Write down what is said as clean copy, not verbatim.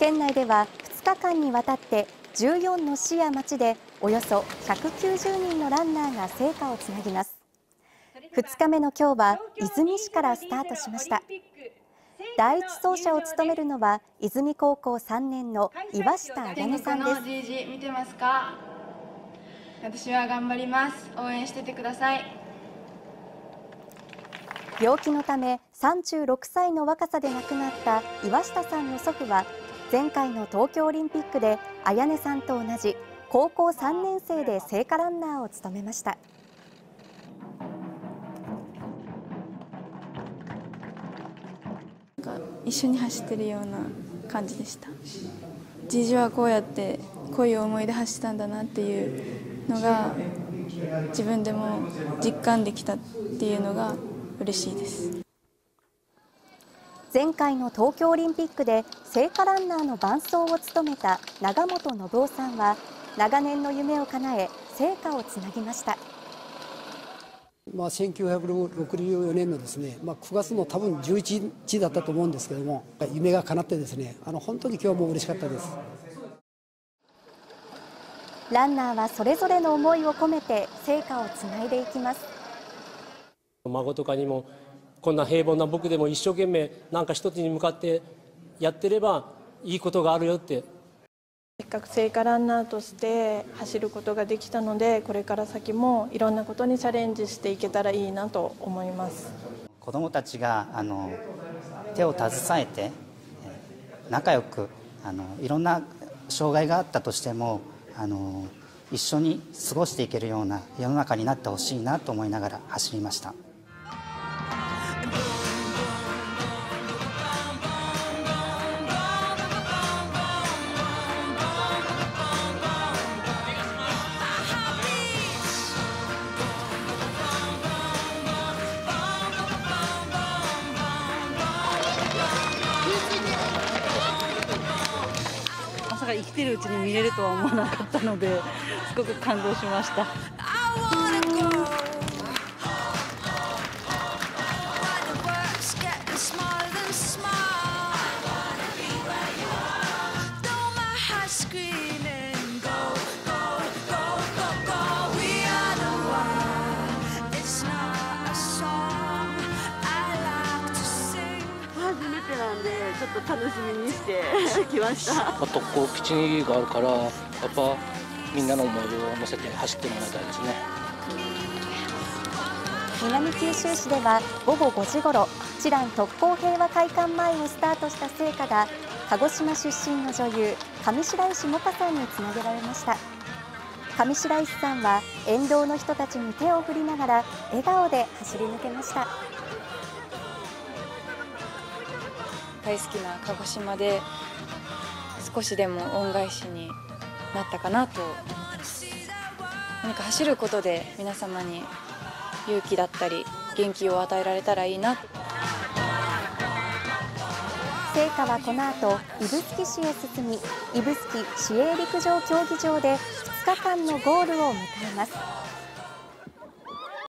県内では2日間にわたって14の市や町でおよそ190人のランナーが聖火をつなぎます。2日目の今日は出水市からスタートしました。第一走者を務めるのは出水高校3年の岩下彩音さんです。見てますか？私は頑張ります。応援しててください。病気のため36歳の若さで亡くなった岩下さんの祖父は前回の東京オリンピックで彩音さんと同じ高校3年生で聖火ランナーを務めました。一緒に走ってるような感じでした。じいじはこうやってこういう思いで走ったんだなっていうのが自分でも実感できたっていうのが嬉しいです。前回の東京オリンピックで聖火ランナーの伴走を務めた永本信夫さんは長年の夢を叶え聖火をつなぎました。1964年のですね、9月の多分11日だったと思うんですけども、夢が叶ってですね、本当に今日も嬉しかったです。ランナーはそれぞれの思いを込めて聖火をつないでいきます。孫とかにもこんな平凡な僕でも一生懸命なんか一つに向かってやってればいいことがあるよって。せっかく聖火ランナーとして走ることができたので、これから先もいろんなことにチャレンジしていけたらいいなと思います。子どもたちが手を携えて仲良くいろんな障害があったとしても一緒に過ごしていけるような世の中になってほしいなと思いながら走りました。生きてるうちに見れるとは思わなかったので、すごく感動しました。ちょっと楽しみにしてきました。特攻基地があるから、やっぱみんなの思いを乗せて走ってもらいたいですね。南九州市では午後5時ごろ、知覧特攻平和会館前をスタートした聖火が鹿児島出身の女優上白石萌歌さんにつなげられました。上白石さんは沿道の人たちに手を振りながら笑顔で走り抜けました。大好きな鹿児島で少しでも恩返しになったかなと思ってます。何か走ることで皆様に勇気だったり元気を与えられたらいいな。聖火はこの後指宿市へ進み指宿市営陸上競技場で2日間のゴールを迎えます。